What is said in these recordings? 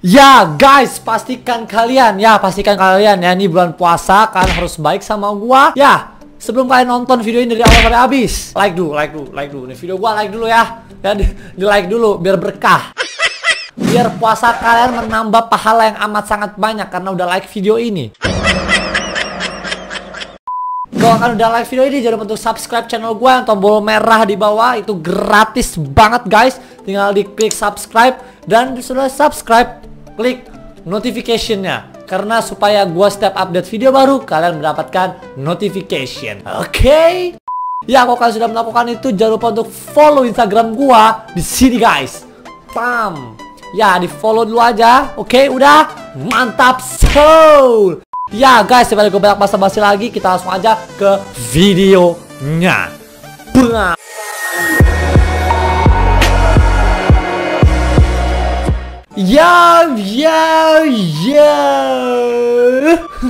Ya guys, pastikan kalian ya, ini bulan puasa kan harus baik sama gua. Ya, sebelum kalian nonton video ini dari awal sampai habis, like dulu. Nih video gua like dulu ya. Dan di like dulu biar berkah. Biar puasa kalian menambah pahala yang amat sangat banyak karena udah like video ini. Kalau kalian udah like video ini, jangan lupa untuk subscribe channel gue yang tombol merah di bawah. Itu gratis banget guys. Tinggal diklik subscribe. Dan setelah subscribe, klik notification-nya. Karena supaya gue setiap update video baru, kalian mendapatkan notification. Oke? Ya, kalau kalian sudah melakukan itu, jangan lupa untuk follow Instagram gue di sini guys. Pam. Ya, di follow dulu aja. Oke, udah? Mantap. So. Ya guys, daripada gue banyak basa-basi lagi, kita langsung aja ke videonya. Bang. Yo.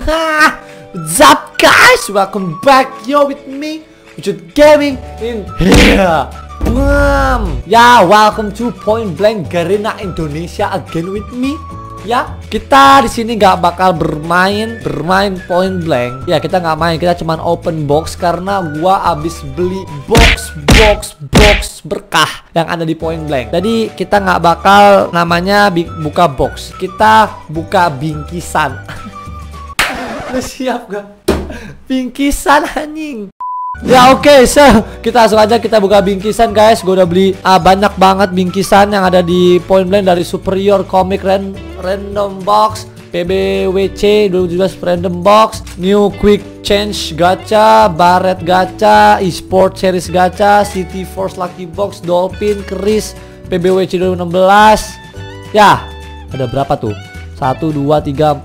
What's up guys? Welcome back yo with me, Wujud Gaming in here. Bang. Ya, welcome to Point Blank Garena Indonesia again with me. Ya, kita di sini nggak bakal bermain point blank. Ya, kita nggak main, kita cuman open box karena gua abis beli box berkah yang ada di point blank. Jadi kita nggak bakal namanya buka box, kita buka bingkisan. Lu siap gak? Bingkisan anjing. Ya oke, so kita langsung aja kita buka bingkisan guys. Gue udah beli banyak banget bingkisan yang ada di Point Blank dari Superior Comic Land Random Box, PBWC 2017 Random Box, New Quick Change Gacha, Barrett Gacha, Esport Series Gacha, City Force Lucky Box, Dolphin, Kriss, PBWC 2016. Ya, ada berapa tuh? 1, 2, 3,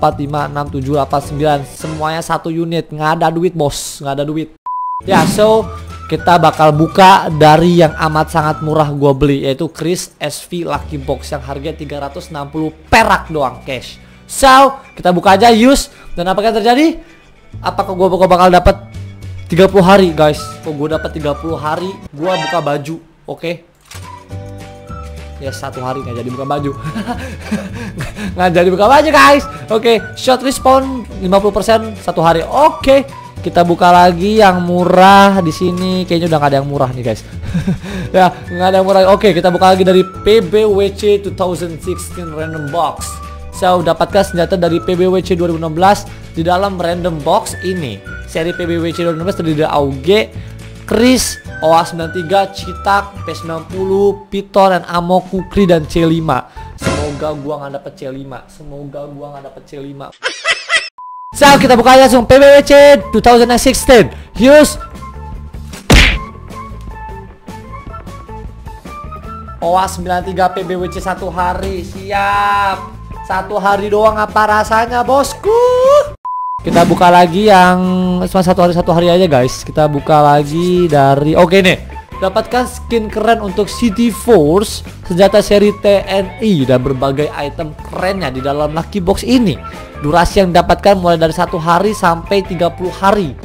4, 5, 6, 7, 8, 9. Semuanya satu unit. Nggak ada duit bos, nggak ada duit. Ya, so kita bakal buka dari yang amat sangat murah gua beli, yaitu Kriss SV Lucky Box yang harga 360 perak doang cash. So, kita buka aja use, dan apa yang terjadi? Apakah gua bakal dapat 30 hari, guys? Kok gua dapat 30 hari, gua buka baju. Oke. Ya, satu hari nggak jadi buka baju. Nggak jadi buka baju, guys. Oke, short respawn 50% satu hari. Oke. Kita buka lagi yang murah di sini. Kayaknya udah gak ada yang murah nih guys. Ya, nggak ada yang murah. Oke, kita buka lagi dari PBWC 2016 Random Box. Saya dapatkan senjata dari PBWC 2016 di dalam Random Box ini. Seri PBWC 2016 terdiri dari AUG, Kriss, OA93, Cheytac, PS90, Piton, dan Amok, Kukri, dan C5. Semoga gua nggak dapet C5. So, kita buka aja langsung PBWC 2016. Use OA93 PBWC satu hari. Siap. Satu hari doang apa rasanya, bosku? Kita buka lagi yang cuma satu hari aja, guys. Kita buka lagi dari oke nih. Dapatkan skin keren untuk City Force, senjata seri TNI, dan berbagai item kerennya di dalam lucky box ini. Durasi yang didapatkan mulai dari 1 hari sampai 30 hari.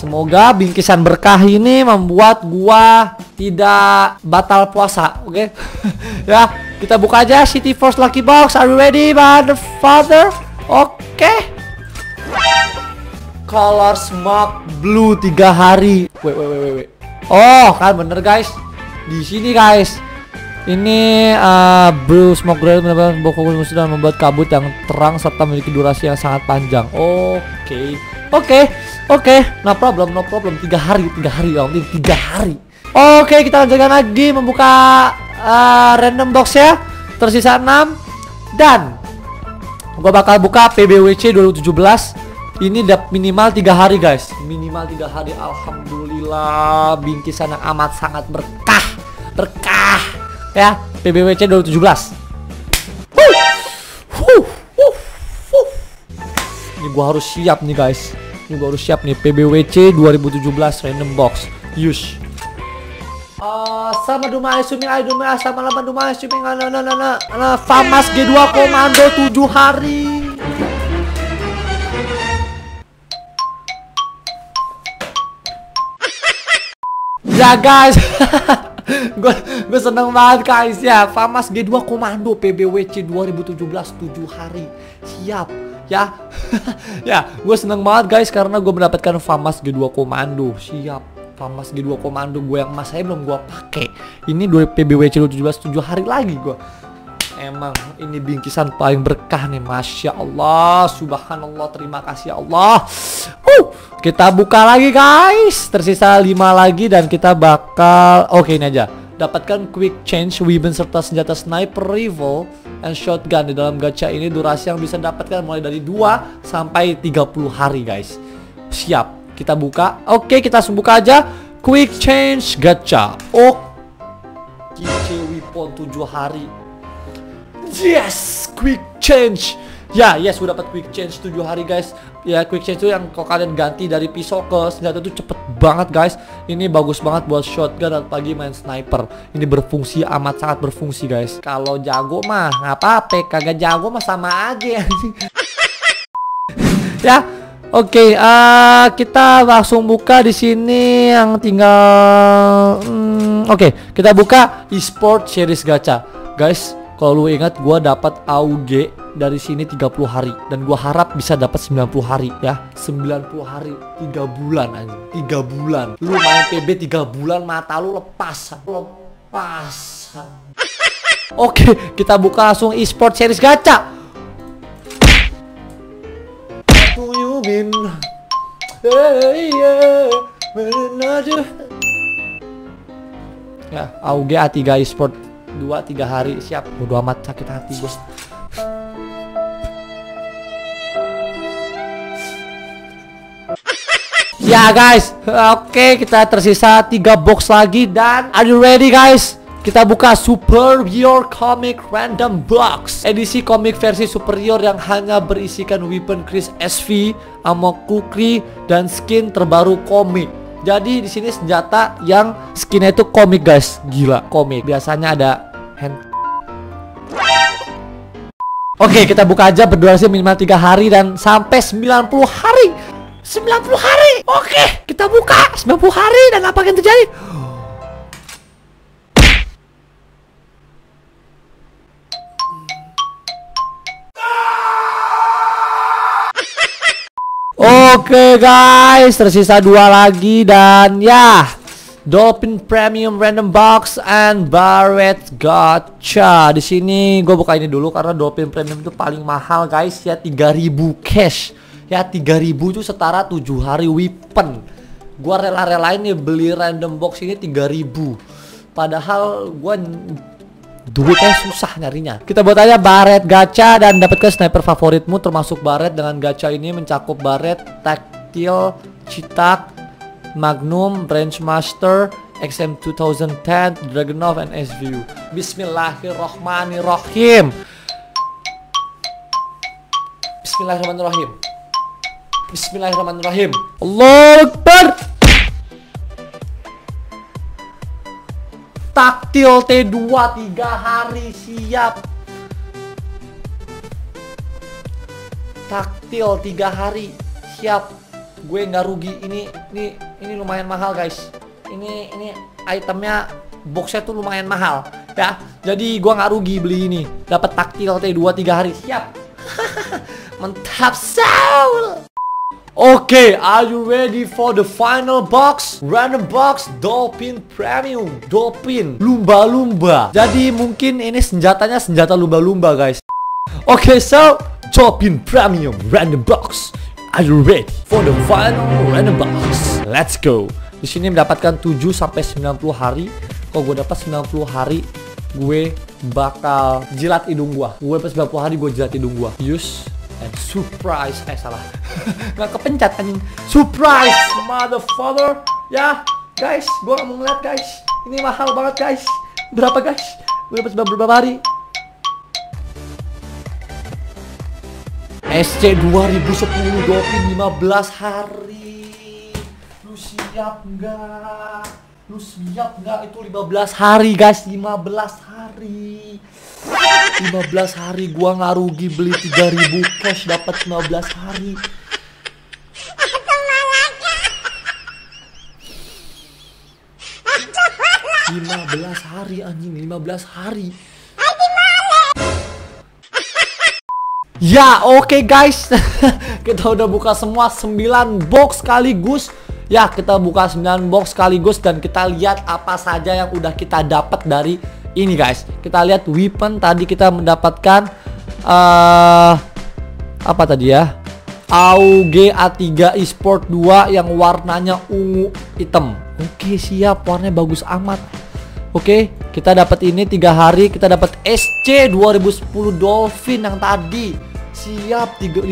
Semoga bingkisan berkah ini membuat gua tidak batal puasa, oke? Ya, kita buka aja City Force Lucky Box. Are you ready, motherfather? Oke. Color Smoke Blue 3 hari. Wait. Oh, kan bener guys. Di sini guys. Ini blue smoke grenade menebarkan fokus musuh dan membuat kabut yang terang serta memiliki durasi yang sangat panjang. Oke. No problem. 3 hari. Oke, kita lanjutkan lagi membuka random box ya. Tersisa 6 dan gua bakal buka PBWC 2017. Ini minimal 3 hari guys. Alhamdulillah, bingkisan yang amat sangat berkah ya, PBWC 2017. Ini gua harus siap nih guys. PBWC 2017 Random Box. Yush. Sama Dumai Sumi Aidumai sama Laman Dumai Sumi Ngana FAMAS G2 Komando 7 hari. Ya guys, Gue seneng banget guys ya. FAMAS G2 Komando PBWC 2017 7 hari. Siap ya. Ya, gue seneng banget guys karena gue mendapatkan FAMAS G2 Komando. Siap. FAMAS G2 Komando gue yang emas saya belum gue pakai. Ini 2 PBWC 17 7 hari lagi gue. Emang ini bingkisan paling berkah nih. Masya Allah, subhanallah, terima kasih Allah. Kita buka lagi guys. Tersisa 5 lagi dan kita bakal ini aja. Dapatkan quick change weapon serta senjata sniper rifle and shotgun. Di dalam gacha ini durasi yang bisa dapatkan mulai dari 2 sampai 30 hari guys. Siap. Kita buka. Oke, kita buka aja quick change gacha. Kice weapon 7 hari. Yes, quick change. Ya, yes, udah dapat quick change 7 hari guys. Ya, quick change itu yang kalau kalian ganti dari pisau ke senjata itu cepet banget guys. Ini bagus banget buat shotgun dan pagi main sniper. Ini berfungsi, amat sangat berfungsi guys. Kalau jago mah nggak apa-apa, kagak jago mah sama aja. Ya. Oke, kita langsung buka di sini yang tinggal. Kita buka e-sport series gacha, guys. Kalau lu ingat, gua dapat AUG dari sini 30 hari dan gua harap bisa dapat 90 hari ya. 90 hari 3 bulan aja. 3 bulan. Lu main PB 3 bulan mata lu lepas. Oke, kita buka langsung e-sport series gacha. Ya, AUG A3 e-sport 2-3 hari. Siap. Bodo amat, sakit hati gue. Ya guys, oke, kita tersisa 3 box lagi. Dan are you ready guys? Kita buka Superior Comic Random Box. Edisi komik versi Superior yang hanya berisikan weapon Kriss SV, Amok Kukri, dan skin terbaru komik. Jadi di sini senjata yang skinnya itu komik guys. Gila, komik. Biasanya ada hand. Oke, kita buka aja. Berdurasi minimal 3 hari dan sampai 90 hari. 90 hari. Oke, kita buka 90 hari dan apa yang terjadi? Oke guys, tersisa 2 lagi dan ya, Dolphin Premium Random Box and Barrett Gacha. Di sini gue buka ini dulu karena Dolphin Premium itu paling mahal guys ya, 3000 cash. Ya, 3000 itu setara 7 hari weapon. Gue rela-relain nih beli random box ini 3000. Padahal gue duitnya susah nyarinya. Kita buat aja Barrett gacha dan dapatkan sniper favoritmu termasuk Barrett. Dengan gacha ini mencakup Barrett, Taktil, Cheytac, Magnum, Branchmaster, XM 2010, Dragunov, and SVU. Bismillahirrohmanirrohim. Bismillahirrohmanirrohim. Bismillahirrohmanirrohim. Allahu Akbar. Taktil T2 3 hari. Siap. Taktil 3 hari. Siap. Gue nggak rugi. Ini lumayan mahal guys. Ini itemnya, boxnya tuh lumayan mahal ya. Jadi gue nggak rugi beli ini. Dapat taktil T2 3 hari. Siap. Mantap Saul. Oke, are you ready for the final box? Random box Dolphin Premium. Dolphin lumba-lumba. Jadi mungkin ini senjatanya senjata lumba-lumba guys. Oke, so Dolphin Premium Random Box. Are you ready for the final random box? Let's go. Di sini mendapatkan 7 sampai 90 hari. Kalau gue dapat 90 hari, gue bakal jilat hidung gue. Gue dapat 90 hari gue jilat hidung gue. Use and surprise, salah. Nggak kepencet anjing. Surprise motherfucker. Ya guys, gue gak mau ngeliat guys. Ini mahal banget guys. Berapa guys? Gue dapat berapa hari? SC 2010 Dolphin 15 hari. Lu siap nggak? Lu siap nggak? Itu 15 hari guys. 15 hari. 15 hari gua nggak rugi beli 3000 cash dapat 15 hari. Aku 15 hari anjing, 15 hari. Ya, oke guys. Kita udah buka semua 9 box sekaligus. Ya, kita buka 9 box sekaligus dan kita lihat apa saja yang udah kita dapat dari ini guys. Kita lihat weapon tadi kita mendapatkan apa tadi ya? AUG A3 eSport 2 yang warnanya ungu hitam. Oke, siap, warnanya bagus amat. Oke, kita dapat ini 3 hari, kita dapat SC 2010 Dolphin yang tadi. Siap, 15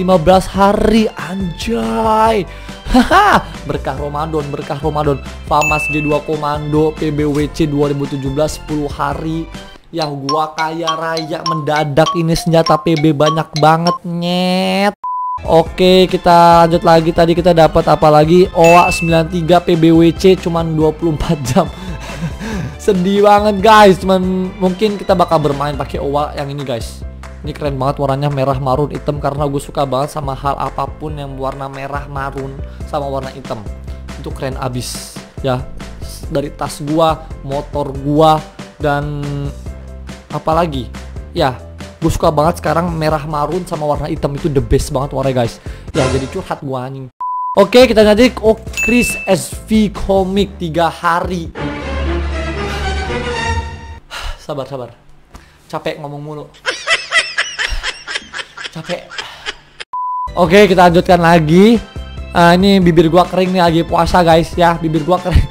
hari anjay. Haha, berkah Ramadan, berkah Ramadan. FAMAS G2 Komando PBWC 2017 10 hari. Yang gua kaya raya mendadak ini, senjata PB banyak banget nyet. Oke, kita lanjut lagi. Tadi kita dapat apa lagi? OA93 PBWC cuman 24 jam. Sedih banget guys, cuman mungkin kita bakal bermain pakai OA yang ini guys. Ini keren banget warnanya merah marun hitam, karena gue suka banget sama hal apapun yang warna merah marun sama warna hitam. Itu keren abis ya. Dari tas gua, motor gua, dan apalagi ya, gue suka banget sekarang merah marun sama warna hitam. Itu the best banget warnanya guys. Ya jadi curhat gua anjing. Oke, kita jadi Kriss SV Comic 3 hari. Sabar-sabar, capek ngomong mulu, capek. Oke, kita lanjutkan lagi. Ini bibir gua kering nih, lagi puasa guys ya, bibir gua kering.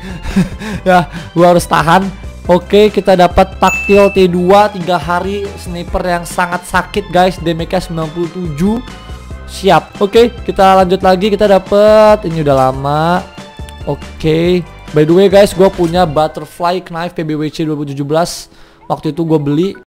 Ya, gua harus tahan. Oke, kita dapat taktil T2 3 hari, sniper yang sangat sakit guys, damage 97. Siap. Oke, kita lanjut lagi. Kita dapat ini udah lama. Oke. By the way guys, gua punya butterfly knife PBWC 2017. Waktu itu gua beli.